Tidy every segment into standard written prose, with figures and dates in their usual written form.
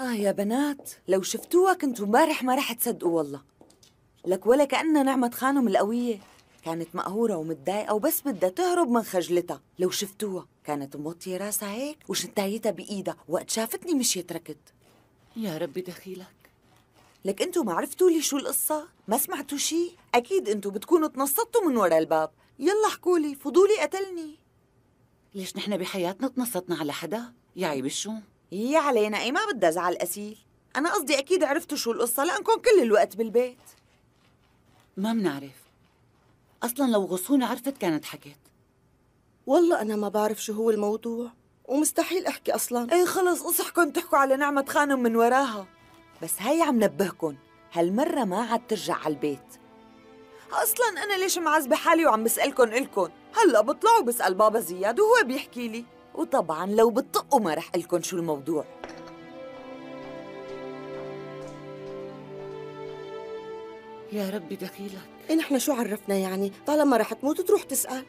يا بنات، لو شفتوها كنتوا امبارح ما رح تصدقوا والله. لك ولا كأنها نعمة خانم القوية، كانت مقهورة ومتضايقة وبس بدها تهرب من خجلتها. لو شفتوها كانت موطية راسها هيك وشنتايتها بإيدها، وقت شافتني مشيت ركضت. يا ربي دخيلك. لك انتوا ما عرفتوا لي شو القصة؟ ما سمعتوا شي؟ أكيد انتوا بتكونوا تنصتوا من ورا الباب. يلا حكولي، فضولي قتلني. ليش نحن بحياتنا تنصتنا على حدا؟ يا عيب الشوم. يا علينا، اي ما بدي ازعل اسيل. انا قصدي اكيد عرفتوا شو القصة لانكم كل الوقت بالبيت. ما منعرف. اصلا لو غصون عرفت كانت حكت. والله انا ما بعرف شو هو الموضوع ومستحيل احكي اصلا. اي خلص اصحكم تحكوا على نعمة خانم من وراها. بس هاي عم نبهكن، هالمرة ما عاد ترجع على البيت. أصلاً أنا ليش معذبة حالي وعم بسألكن إلكن؟ هلأ بطلع وبسأل بابا زياد وهو بيحكي لي، وطبعاً لو بتطقوا ما رح إلكن شو الموضوع. يا ربي دخيلك. إيه نحن شو عرفنا يعني؟ طالما رح تموت تروح تسأل.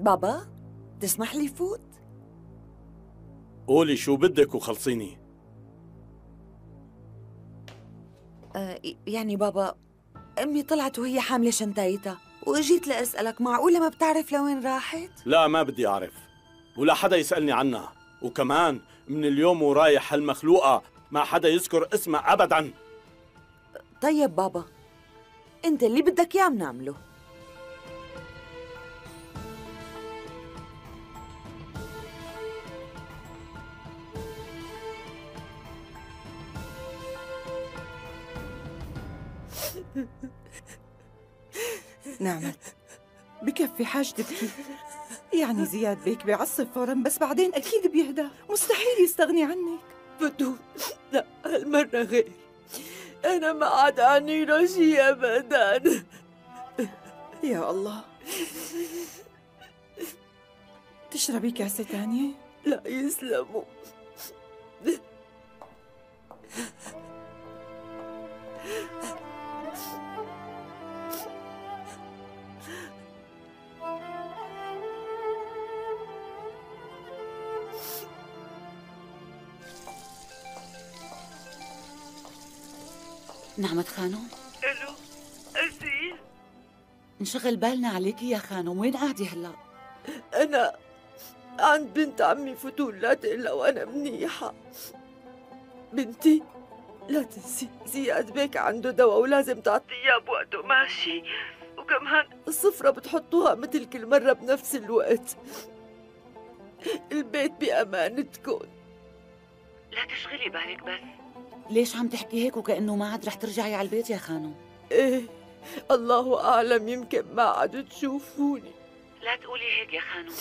بابا، تسمح لي فوت؟ قولي شو بدك وخلصيني. يعني بابا، أمي طلعت وهي حاملة شنتايتها وإجيت لأسألك، معقولة ما بتعرف لوين راحت؟ لا ما بدي أعرف ولا حدا يسألني عنها، وكمان من اليوم ورايح هالمخلوقة ما حدا يذكر اسمها أبداً. طيب بابا، أنت اللي بدك إياه بنعمله. نعمت بكفي حاج تبكي، يعني زياد بيك بيعصب فورا بس بعدين اكيد بيهدى، مستحيل يستغني عنك. بدون، لا هالمرة غير، انا ما عاد عني له شي ابدا. يا الله، تشربي كاسة ثانية؟ لا يسلموا. نعمة خانم؟ الو أسيل؟ انشغل بالنا عليكي يا خانم، وين قاعدة هلا؟ أنا عند بنت عمي فتون، لا تقلق وأنا منيحة. بنتي لا تنسي زياد بيك عنده دواء ولازم تعطيها بوقته، ماشي؟ وكمان الصفرة بتحطوها مثل كل مرة بنفس الوقت. البيت بأمانتكم، لا تشغلي بالك بس. ليش عم تحكي هيك وكأنه ما عاد رح ترجعي على البيت يا خانم؟ ايه الله أعلم، يمكن ما عادوا تشوفوني. لا تقولي هيك يا خانم،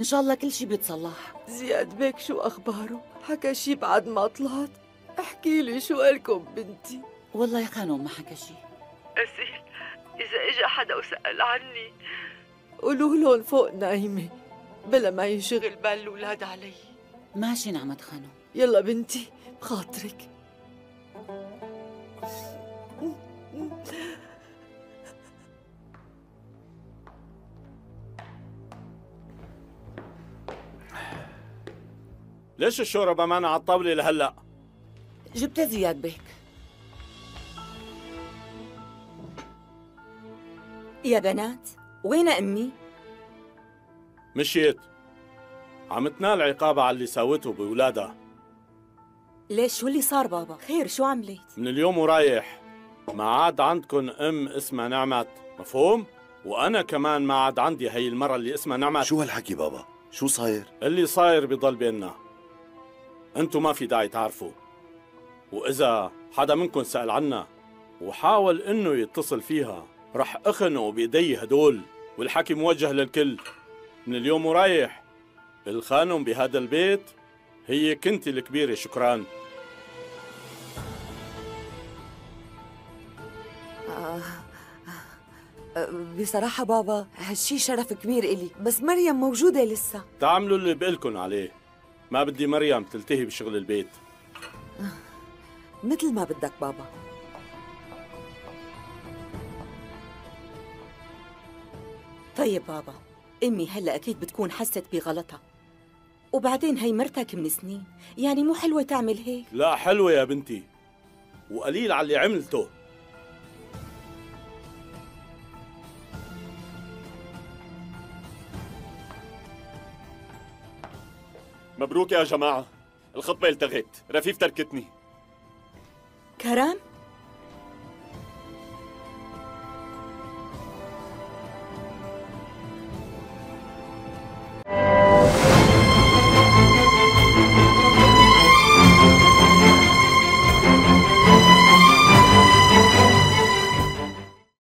إن شاء الله كل شي بيتصلح. زياد بيك شو أخباره؟ حكى شي بعد ما طلعت؟ احكي لي شو قالكم بنتي؟ والله يا خانم ما حكى شي. أسيل إذا إجا حدا وسأل عني قولوا لهم فوق نايمة بلا ما ينشغل بال الأولاد علي. ماشي نعمة خانم. يلا بنتي بخاطرك. ليش الشوربة معنا على الطاولة لهلا؟ جبتها زياد بيك. يا بنات، وين أمي؟ مشيت، عم تنال عقابها على اللي ساوته بولادها. ليش شو اللي صار بابا؟ خير شو عملت؟ من اليوم ورايح ما عاد عندكن أم اسمها نعمت، مفهوم؟ وأنا كمان ما عاد عندي هي المرة اللي اسمها نعمت. شو هالحكي بابا؟ شو صاير؟ اللي صاير بضل بيننا، انتو ما في داعي تعرفوا، وإذا حدا منكم سأل عنا وحاول إنه يتصل فيها رح أخنقه بإيدي هدول، والحكي موجه للكل. من اليوم ورايح الخانم بهذا البيت هي كنتي الكبيرة. شكراً. بصراحة بابا هالشي شرف كبير إلي، بس مريم موجودة لسه؟ تعملوا اللي بقلكن عليه، ما بدي مريم تلتهي بشغل البيت. مثل ما بدك بابا. طيب بابا، أمي هلأ أكيد بتكون حست بغلطها، وبعدين هي مرتك من سنين، يعني مو حلوة تعمل هيك؟ لا حلوة يا بنتي، وقليل على اللي عملته. مبروك يا جماعة، الخطبة التغت، رفيف تركتني. كرم؟